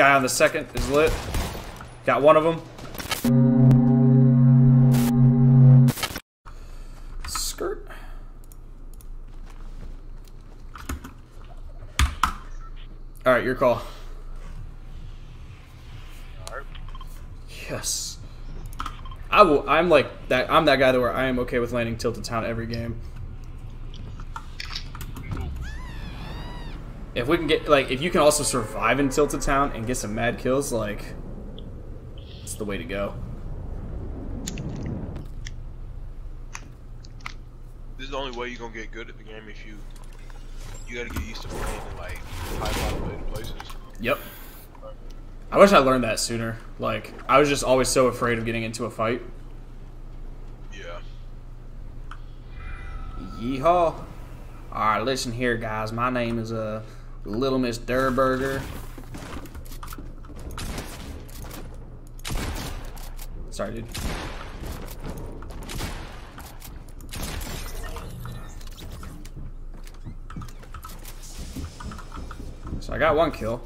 Guy on the second is lit. Got one of them. Skirt. Alright, your call. Yes. I'm like that. I'm that guy that where I am okay with landing Tilted Town every game. If we can get, like, if you can also survive in Tilted Town and get some mad kills, like, it's the way to go. This is the only way you're gonna get good at the game if you gotta get used to playing in, like, high populated places. Yep. I wish I learned that sooner. Like, I was just always so afraid of getting into a fight. Yeah. Yeehaw. All right, listen here, guys. My name is Little Miss Durburger. Sorry, dude. So I got one kill.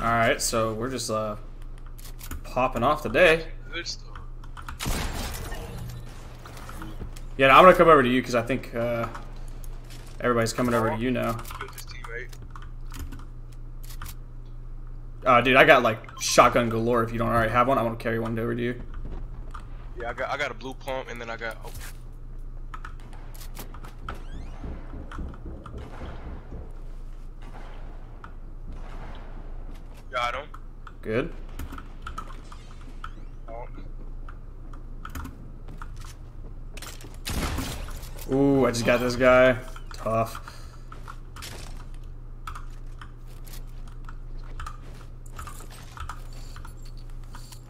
Alright, so we're just popping off today. Yeah, I'm gonna come over to you because I think everybody's coming over to you now. Dude, I got like shotgun galore. If you don't already have one, I'm gonna carry one over to you. Yeah, I got a blue pump and then I got. Oh. Got him. Good. Ooh, I just got this guy. Tough.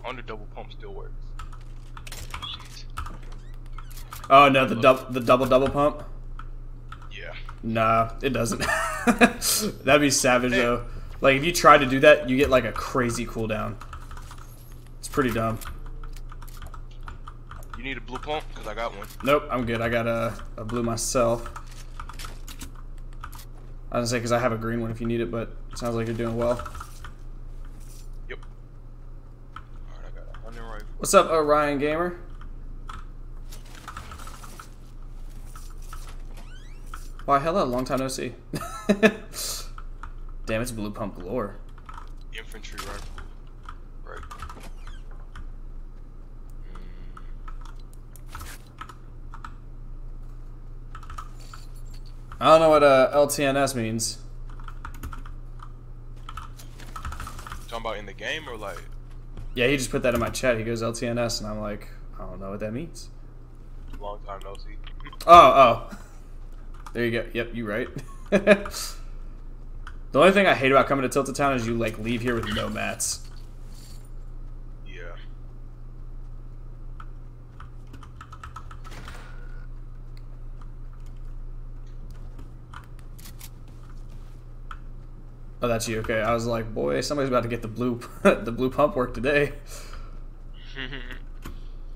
On the double pump still works. Shit. Oh no, the double pump. Yeah. Nah, it doesn't. That'd be savage though. Like, if you try to do that, you get, like, a crazy cooldown. It's pretty dumb. You need a blue pump? Because I got one. Nope, I'm good. I got a blue myself. I was going to say, because I have a green one if you need it, but it sounds like you're doing well. Yep. All right, I got a hunting rifle. What's up, Orion Gamer? Why, hello. Long time no see. Damn, it's blue pump galore. Infantry rifle. Right. I don't know what LTNS means. Talking about in the game or like? Yeah, he just put that in my chat. He goes LTNS, and I'm like, I don't know what that means. Long time no see. Oh. There you go. Yep, you right. The only thing I hate about coming to Tilted Town is you, like, leave here with no mats. Yeah. Oh, that's you. Okay, I was like, boy, somebody's about to get the blue, the blue pump work today.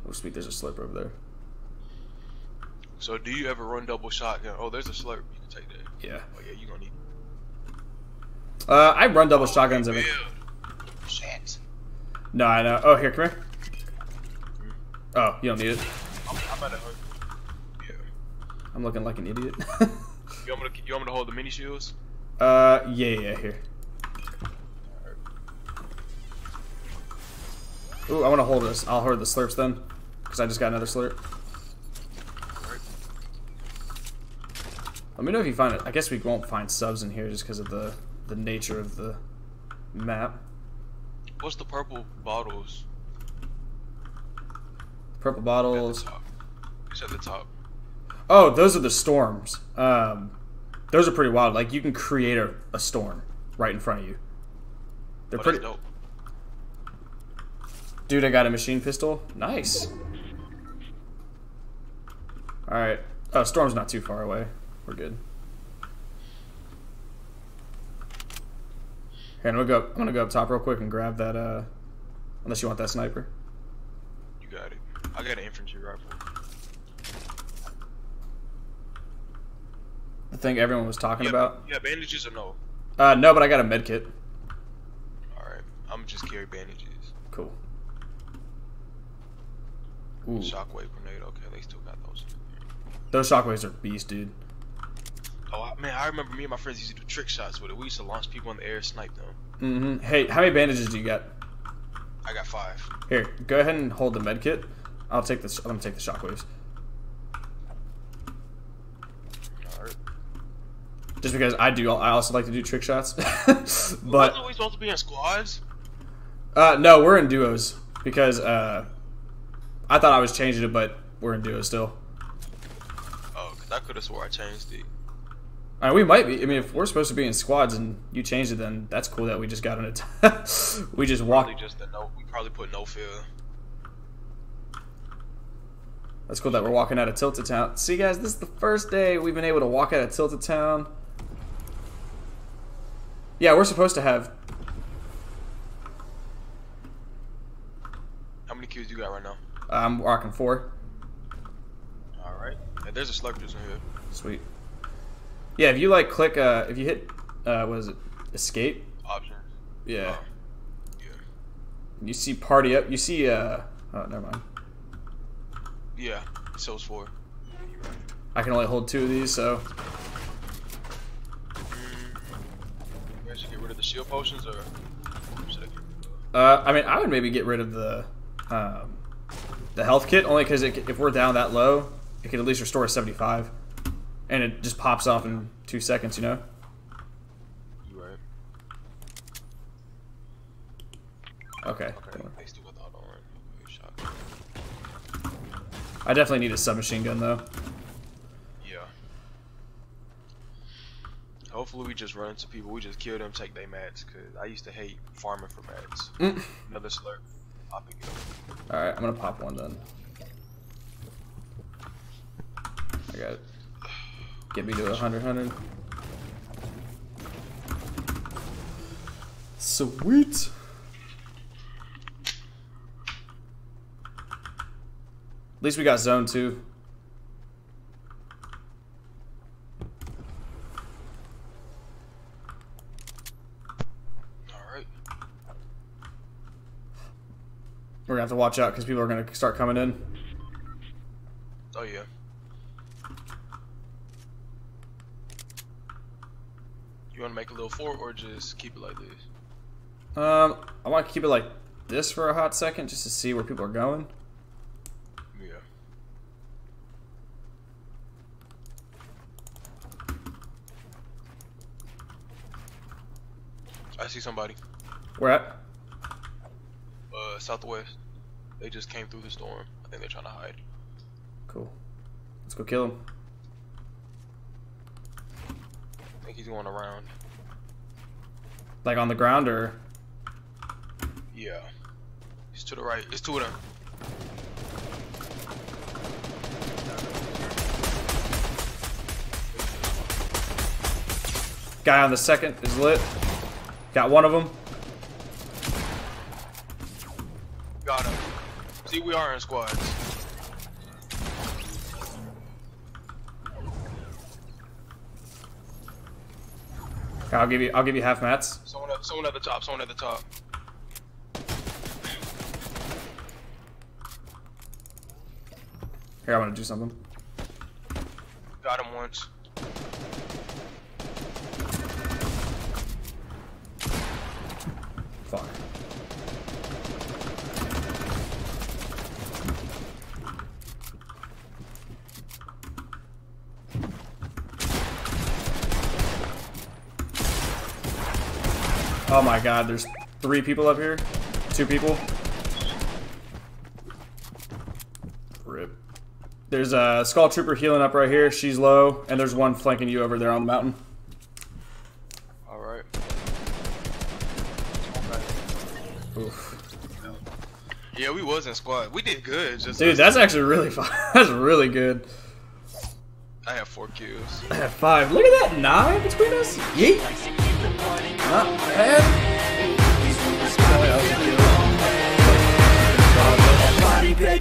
Oh, sweet, there's a slurp over there. So, do you ever run double shotgun? Oh, there's a slurp. You can take that. Yeah. Oh, yeah, you're gonna need. I run double shotguns every. Shit. No, I know. Oh, here, come here. Oh, you don't need it. I'm looking like an idiot. You want me to hold the mini shields? Yeah, here. Ooh, I want to hold this. I'll hold the slurps then, because I just got another slurp. Let me know if you find it. I guess we won't find subs in here just because of the nature of the map. What's the purple bottles? Purple bottles. It's at the top. Oh, those are the storms. Those are pretty wild. Like, you can create a storm right in front of you. They're pretty dope. Dude, I got a machine pistol. Nice. Alright. Oh, storm's not too far away. We're good. Here, I'm gonna go up top real quick and grab that, unless you want that sniper. You got it. I got an infantry rifle. The thing everyone was talking about? Yeah, bandages or no? No, but I got a med kit. Alright, I'm gonna just carry bandages. Cool. Ooh. Shockwave grenade, okay, they still got those. Those shockwaves are beast, dude. Oh, man, I remember me and my friends used to do trick shots with it. We used to launch people in the air and snipe them. Mm-hmm. Hey, how many bandages do you got? I got 5. Here, go ahead and hold the med kit. I'll take this. I'm gonna take the shockwaves. Alright. Just because I also like to do trick shots. But are we supposed to be in squads? No, we're in duos because I thought I was changing it, but we're in duos still. Oh, because I could have swore I changed it. All right, we might be. I mean, if we're supposed to be in squads and you changed it, then that's cool that we just got on it. We just walked. Probably just the no, we probably put no fear. That's cool that we're walking out of Tilted Town. See, guys, this is the first day we've been able to walk out of Tilted Town. Yeah, we're supposed to have. How many kills you got right now? I'm rocking 4. All right. Hey, there's a slug just in here. Sweet. Yeah, if you like click, if you hit, what is it, escape? Options. Yeah. Yeah. You see party up, you see, oh, never mind. Yeah, so it's 4. Right. I can only hold 2 of these, so. I should get rid of the shield potions, or should I get rid of... I mean, I would maybe get rid of the health kit, only because if we're down that low, it could at least restore us 75. And it just pops off in 2 seconds, you know? You right. Okay. I definitely need a submachine gun, though. Yeah. Hopefully we just run into people. We just kill them, take their mats, because I used to hate farming for mats. Mm. Another slurp. I'll pick it up. Alright, I'm going to pop one, then. I got it. Get me to 100. Sweet. At least we got zone 2. All right. We're gonna have to watch out because people are gonna start coming in. Oh yeah. You want to make a little fort or just keep it like this? I want to keep it like this for a hot second just to see where people are going. Yeah. I see somebody. Where at? Southwest. They just came through the storm. I think they're trying to hide. Cool. Let's go kill them. I think he's going around. Like on the ground or? Yeah. He's to the right. It's 2 of them. Guy on the second is lit. Got 1 of them. Got him. See, we are in squads. I'll give you half mats. Someone at the top. Someone at the top. Here, I want to do something. Got him once. Fuck. Oh my god, there's 3 people up here. 2 people. Rip. There's a Skull Trooper healing up right here. She's low. And there's one flanking you over there on the mountain. Alright. Oof. Yeah, we was in squad. We did good. Just dude, that's actually really fun. That's really good. I have 4 kills. I have 5. Look at that 9 between us. Yeet. Not bad.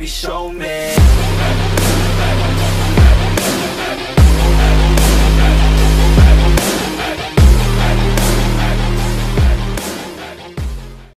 Show me.